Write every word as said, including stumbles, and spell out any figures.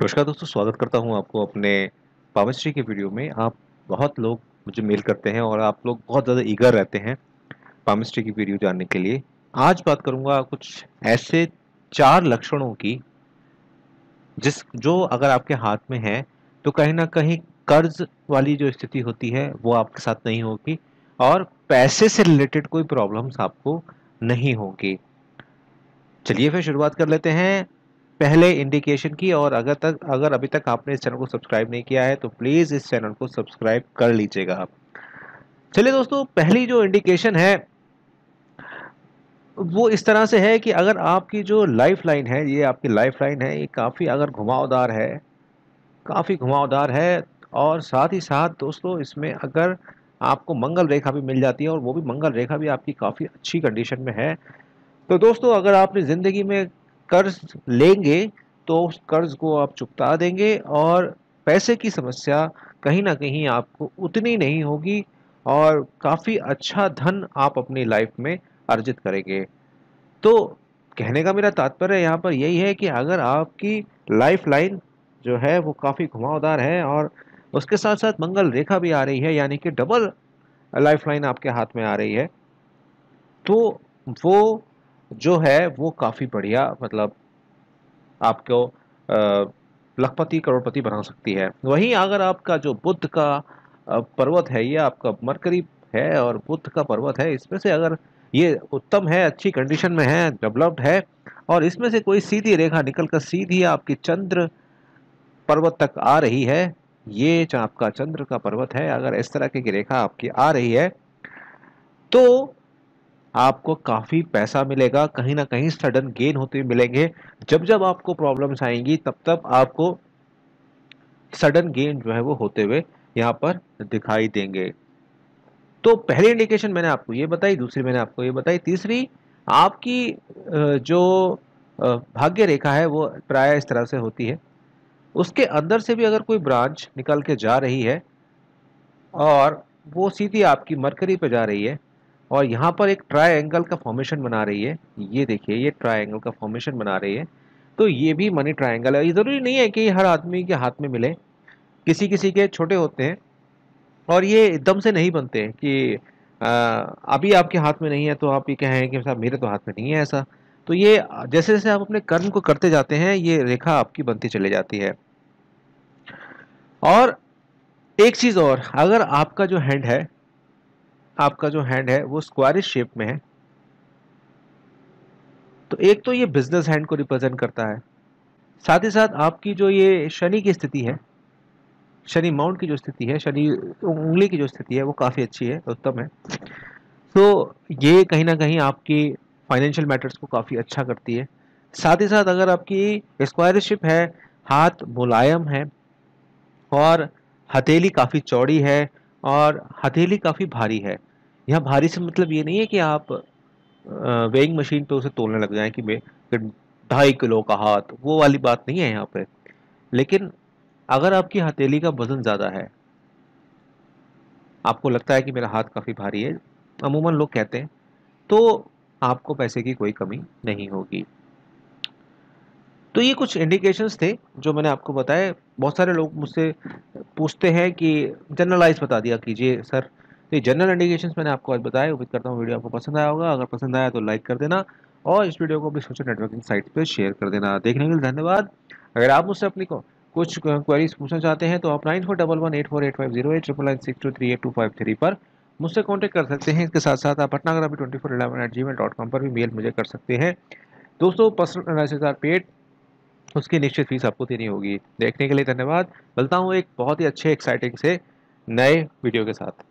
नमस्कार दोस्तों, स्वागत करता हूं आपको अपने पावनश्री के वीडियो में। आप बहुत लोग मुझे मेल करते हैं और आप लोग बहुत ज़्यादा ईगर रहते हैं पावनश्री की वीडियो जानने के लिए। आज बात करूंगा कुछ ऐसे चार लक्षणों की जिस जो अगर आपके हाथ में है तो कहीं ना कहीं कर्ज वाली जो स्थिति होती है वो आपके साथ नहीं होगी और पैसे से रिलेटेड कोई प्रॉब्लम्स आपको नहीं होगी। चलिए फिर शुरुआत कर लेते हैं पहले इंडिकेशन की। और अगर तक अगर अभी तक आपने इस चैनल को सब्सक्राइब नहीं किया है तो प्लीज़ इस चैनल को सब्सक्राइब कर लीजिएगा आप। चलिए दोस्तों, पहली जो इंडिकेशन है वो इस तरह से है कि अगर आपकी जो लाइफ लाइन है, ये आपकी लाइफ लाइन है, ये काफ़ी अगर घुमावदार है, काफ़ी घुमावदार है और साथ ही साथ दोस्तों इसमें अगर आपको मंगल रेखा भी मिल जाती है और वो भी मंगल रेखा भी आपकी काफ़ी अच्छी कंडीशन में है, तो दोस्तों अगर आपने ज़िंदगी में कर्ज लेंगे तो उस कर्ज को आप चुकता देंगे और पैसे की समस्या कहीं ना कहीं आपको उतनी नहीं होगी और काफ़ी अच्छा धन आप अपनी लाइफ में अर्जित करेंगे। तो कहने का मेरा तात्पर्य यहाँ पर यही है कि अगर आपकी लाइफ लाइन जो है वो काफ़ी घुमावदार है और उसके साथ साथ मंगल रेखा भी आ रही है, यानी कि डबल लाइफ लाइन आपके हाथ में आ रही है, तो वो जो है वो काफ़ी बढ़िया, मतलब आपको लखपति करोड़पति बना सकती है। वहीं अगर आपका जो बुध का पर्वत है, ये आपका मरकरी है और बुध का पर्वत है, इसमें से अगर ये उत्तम है, अच्छी कंडीशन में है, डेवलप्ड है और इसमें से कोई सीधी रेखा निकल कर सीधी आपकी चंद्र पर्वत तक आ रही है, ये आपका चंद्र का पर्वत है, अगर इस तरह की रेखा आपकी आ रही है तो आपको काफ़ी पैसा मिलेगा, कहीं ना कहीं सडन गेन होते हुए मिलेंगे। जब जब आपको प्रॉब्लम्स आएंगी तब तब आपको सडन गेन जो है वो होते हुए यहाँ पर दिखाई देंगे। तो पहली इंडिकेशन मैंने आपको ये बताई, दूसरी मैंने आपको ये बताई, तीसरी आपकी जो भाग्य रेखा है वो प्राय इस तरह से होती है, उसके अंदर से भी अगर कोई ब्रांच निकल के जा रही है और वो सीधी आपकी मरकरी पर जा रही है और यहाँ पर एक ट्रायंगल का फॉर्मेशन बना रही है, ये देखिए ये ट्रायंगल का फॉर्मेशन बना रही है, तो ये भी मनी ट्रायंगल है। ये ज़रूरी नहीं है कि हर आदमी के हाथ में मिले, किसी किसी के छोटे होते हैं और ये एकदम से नहीं बनते कि आ, अभी आपके हाथ में नहीं है तो आप ये कहें कि साहब मेरे तो हाथ में नहीं है ऐसा। तो ये जैसे जैसे आप अपने कर्म को करते जाते हैं ये रेखा आपकी बनती चली जाती है। और एक चीज़ और, अगर आपका जो हैंड है, आपका जो हैंड है वो स्क्वायरिश शेप में है, तो एक तो ये बिजनेस हैंड को रिप्रेजेंट करता है, साथ ही साथ आपकी जो ये शनि की स्थिति है, शनि माउंट की जो स्थिति है, शनि उंगली की जो स्थिति है वो काफ़ी अच्छी है, उत्तम है, तो ये कहीं ना कहीं आपकी फाइनेंशियल मैटर्स को काफ़ी अच्छा करती है। साथ ही साथ अगर आपकी स्क्वायरिश शेप है, हाथ मुलायम है और हथेली काफ़ी चौड़ी है और हथेली काफ़ी भारी है। यहाँ भारी से मतलब ये नहीं है कि आप वेइंग मशीन पे उसे तोलने लग जाएं कि मैं ढाई किलो का हाथ, वो वाली बात नहीं है यहाँ पे। लेकिन अगर आपकी हथेली का वजन ज़्यादा है, आपको लगता है कि मेरा हाथ काफ़ी भारी है, अमूमन लोग कहते हैं, तो आपको पैसे की कोई कमी नहीं होगी। तो ये कुछ इंडिकेशंस थे जो मैंने आपको बताए। बहुत सारे लोग मुझसे पूछते हैं कि जनरलाइज बता दिया कीजिए सर, तो ये जनरल इंडिकेशंस मैंने आपको आज बताए। उम्मीद करता हूँ वीडियो आपको पसंद आया होगा। अगर पसंद आया तो लाइक कर देना और इस वीडियो को अपने सोशल नेटवर्किंग साइट पे शेयर कर देना। देखने के लिए धन्यवाद। अगर आप मुझसे अपनी कुछ क्वेरीज पूछना चाहते हैं तो आप nine four double one eight four eight five zero eight triple nine six two three eight two five three पर मुझसे कॉन्टैक्ट कर सकते हैं। इसके साथ साथ आप Bhatnagar Abhi twenty four eleven at Gmail dot com पर भी मेल मुझे कर सकते हैं। दोस्तों, पर्सनल एनालिसिस आर पेड, उसकी निश्चित फीस आपको देनी होगी। देखने के लिए धन्यवाद। मिलता हूँ एक बहुत ही अच्छे एक्साइटिंग से नए वीडियो के साथ।